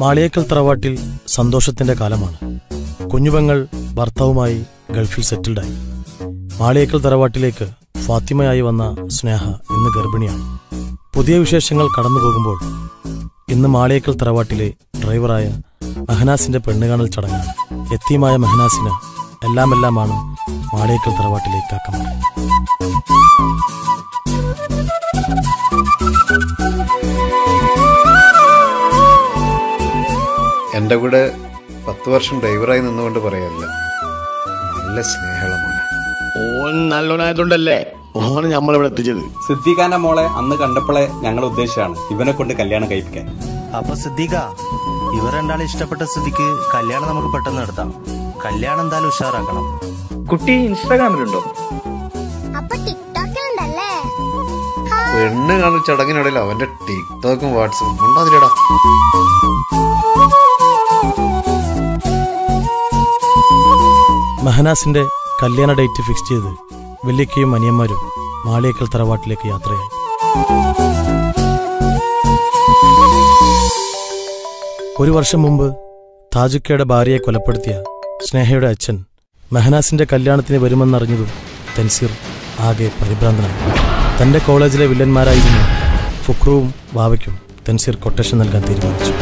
മാളിയേക്കൽ തറവാട്ടിൽ സന്തോഷത്തിന്റെ കാലമാണ്. കുഞ്ഞുപെങ്ങൾ ഭർത്താവുമായി ഗൾഫിൽ സെറ്റിൽഡായി. മാളിയേക്കൽ തറവാട്ടിലേക്ക് ഫാത്തിമയായി വന്ന സ്നേഹ ഇന്ന് ഗർഭിണിയാണ്. പുതിയ വിശേഷങ്ങൾ കടന്നു പോകുമ്പോൾ ഇന്ന് മാളിയേക്കൽ തറവാട്ടിലെ ഡ്രൈവറായ മെഹനാസിന്റെ പെണ്ണുകാണൽ ചടങ്ങാണ്. യത്തീമായ മെഹനാസിന് എല്ലാമെല്ലാമാണ് മാളിയേക്കൽ തറവാട്ടിലേക്ക് ആക്കമാണ്. എൻ്റെ കൂടെ 10 വർഷം ഡ്രൈവറായി നിന്നുകൊണ്ട് പറയല്ല, നല്ല സ്നേഹമാണ്. ഓൻ നല്ലോണായതുകൊണ്ടല്ലേ ഓന് നമ്മളിവിടെ എത്തിച്ചത്. സിദ്ദീഖാന്റെ മോളെ അന്ന് കണ്ടപ്പോളെ ഞങ്ങൾ ഉദ്ദേശമാണ് ഇവനെ കൊണ്ട് കല്യാണം കഴിപ്പിക്കാൻ. അപ്പൊ സിദ്ദീഖ, ഇവർ രണ്ടാളും ഇഷ്ടപ്പെട്ട സ്ഥിതിക്ക് കല്യാണം നമുക്ക് പെട്ടെന്ന് നടത്താം. കല്യാണം എന്തായാലും ഉഷാറാക്കണം. കുട്ടി ഇൻസ്റ്റാഗ്രാമിലുണ്ടോ? പെണ്ണ് കാണുന്ന ചടങ്ങിനിടയിൽ അവന്റെ ടിക്ടോക്കും വാട്സാപ്പും ഉണ്ടാതില്ലടാ. മെഹനാസിന്റെ കല്യാണ ഡേറ്റ് ഫിക്സ് ചെയ്ത് വെല്ലിക്കയും അനിയന്മാരും മാളിയേക്കൽ തറവാട്ടിലേക്ക് യാത്രയായി. ഒരു വർഷം മുമ്പ് താജുക്കയുടെ ഭാര്യയെ കൊലപ്പെടുത്തിയ സ്നേഹയുടെ അച്ഛൻ മെഹനാസിന്റെ കല്യാണത്തിന് വരുമെന്നറിഞ്ഞതും തൻസീർ ആകെ പരിഭ്രാന്തനായി. തന്റെ കോളേജിലെ വില്ലന്മാരായിരുന്നു ഫുക്രുവും വാവയ്ക്കും തൻസീർ കൊട്ടേഷൻ നൽകാൻ തീരുമാനിച്ചു.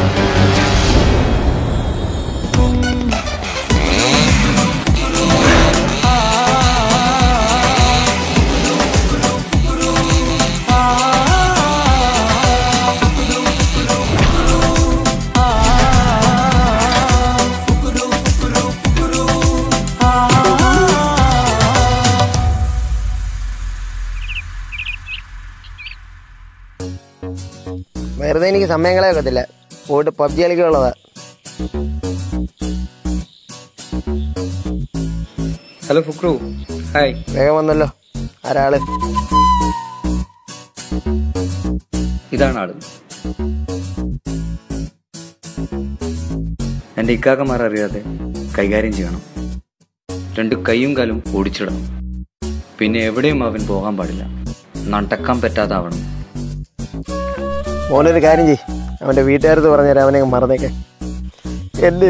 വെറുതെ എനിക്ക് സമയങ്ങളെ ഒക്കത്തില്ല, പോയിട്ട് പബ്ജി കളിക്കുള്ളതാ. Hello Fukru, hi. വേഗം വന്നല്ലോ, ആരാള്? ഇതാണ് ആള്. എന്റെ ഇക്കാക്കമാർ അറിയാതെ കൈകാര്യം ചെയ്യണം. 2 കൈയും കാലും ഓടിച്ചിടണം. പിന്നെ എവിടെയും അവൻ പോകാൻ പാടില്ല. നടക്കാൻ പറ്റാതാവണം. മോനൊരു കാര്യം ചെയ്, അവന്റെ വീട്ടുകാരത്ത് പറഞ്ഞുതരാം, അവനെ മറന്നേക്കെ. എന്റെ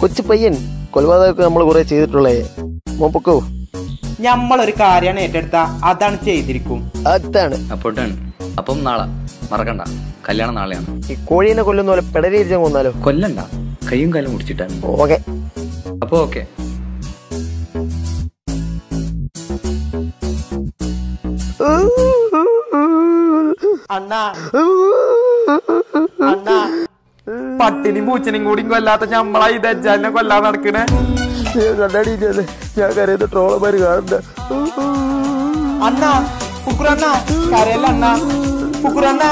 കൊച്ചു പയ്യൻ കൊലപാതകമൊക്കെ നമ്മൾ കുറെ ചെയ്തിട്ടുള്ളേ. മോൻ പൊക്കോ, ഞമ്മളൊരു കാര്യമാണ് ഏറ്റെടുത്ത അതാണ് ചെയ്തിരിക്കും. അതാണ് അപ്പം നാളെ മറക്കണ്ട, കല്യാണം നാളെയാണ്. ഈ കോഴീനെ കൊല്ലുന്ന പോലെ പെടലി ഇരിച്ചാൽ കൊന്നാലോ? കൊല്ലണ്ട, കയ്യും കാലും മുടിച്ചിട്ടാണ്. ഓക്കെ, അപ്പൊ ഓക്കെ. പട്ടിനും പൂച്ചനും കൂടി കൊല്ലാത്ത ഞമ്മളായി ദജ്ജാലിനെ കൊല്ലാതെ നടക്കണേ. ഞാൻ കരയത് ട്രോളമാര് കാണണ്ട. അണ്ണാ ഫുക്രണ്ണ കരയല്ല അണ്ണ ഫുക്രണ്ണ.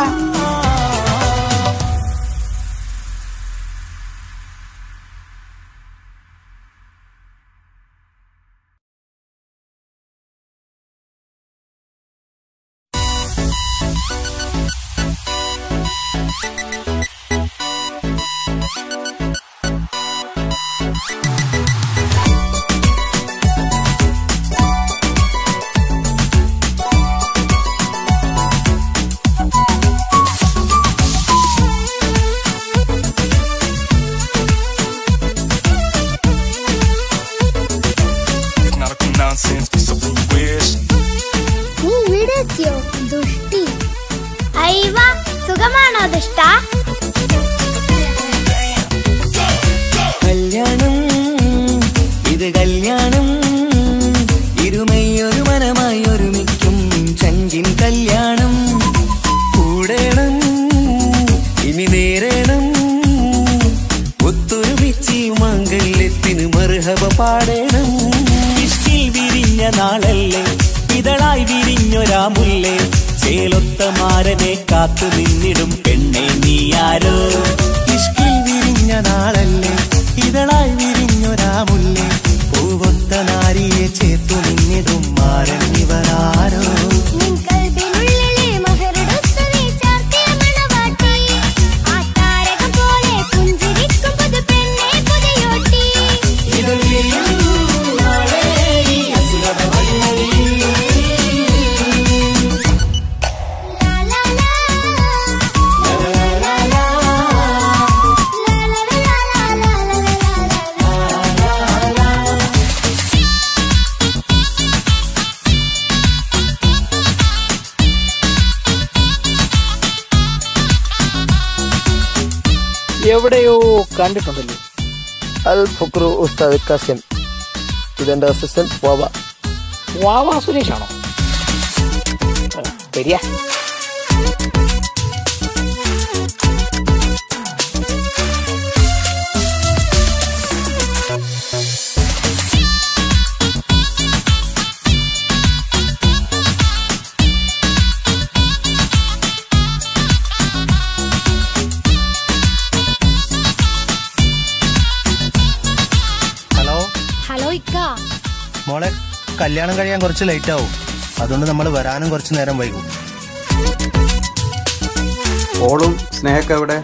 Evideo Kanditondali Al Fukru Ustad Kasim to then the assistant Wawa Wawa Sureshano Peria മോളെ കല്യാണം കഴിയാൻ കുറച്ച് ലേറ്റ് ആവും അതുകൊണ്ട് നമ്മൾ വരാനും കുറച്ച് നേരം വൈകും ഓളും സ്നേഹക എവിടെ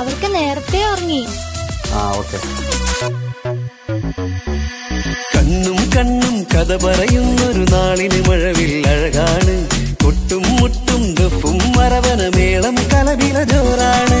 അവർക്ക് നേരത്തെ ഉറങ്ങി ആ ഓക്കേ കണ്ണും കണ്ണും കഥ പറയുന്ന ഒരു നാളിന് മഴവിൽ അഴകാണ് കൊട്ടും മുട്ടും ദഫും മരവന മേളം കലവില ജോറാണ്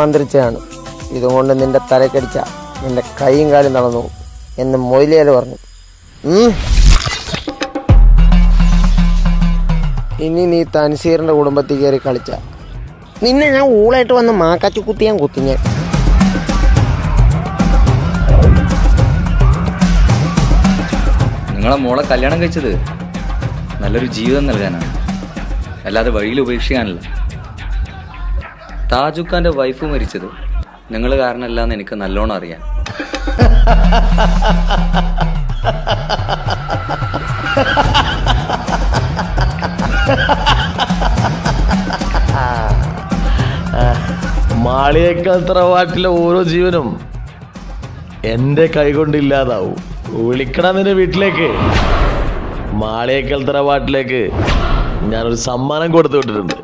മന്ത്രിച്ചാണ് ഇതുകൊണ്ട് നിന്റെ തലക്കടിച്ച നിന്റെ കൈയും കാലും നടന്നു എന്ന് മൊയിലേല് പറഞ്ഞു ഇനി നീ തൻസീറിന്റെ കുടുംബത്തിൽ കയറി കളിച്ച നിന്നെ ഞാൻ ഊളായിട്ട് വന്ന് മാക്കാച്ചു കുത്തിയാൻ കുത്തിഞ്ഞേ നിങ്ങളെ മോളെ കല്യാണം കഴിച്ചത് നല്ലൊരു ജീവിതം നൽകാനാണ്, അല്ലാതെ വഴിയിൽ ഉപേക്ഷിക്കാനല്ല. താജുഖാന്റെ വൈഫ് മരിച്ചത് നിങ്ങൾ കാരണമല്ല എന്ന് എനിക്ക് നല്ലോണം അറിയാം. മാളിയേക്കാൾ തറവാട്ടിലെ ഓരോ ജീവനും എൻ്റെ കൈകൊണ്ടില്ലാതാവും. വിളിക്കണം എൻ്റെ വീട്ടിലേക്ക്, മാളിയേക്കാൾ തറവാട്ടിലേക്ക് ഞാനൊരു സമ്മാനം കൊടുത്തു വിട്ടിട്ടുണ്ട്.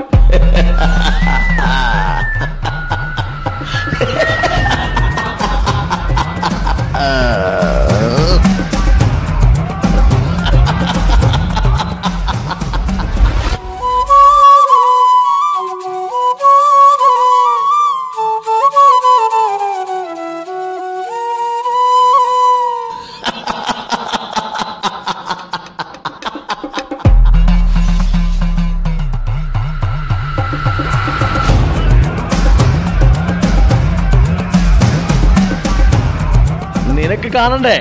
നിനക്ക് കാണണ്ടേ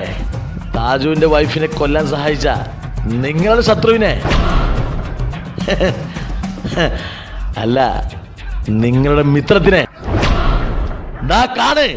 താജുവിന്റെ വൈഫിനെ കൊല്ലാൻ സഹായിച്ച നിങ്ങളുടെ ശത്രുവിനെ? അല്ല, നിങ്ങളുടെ മിത്രത്തിനെ. ദാ കാണേ.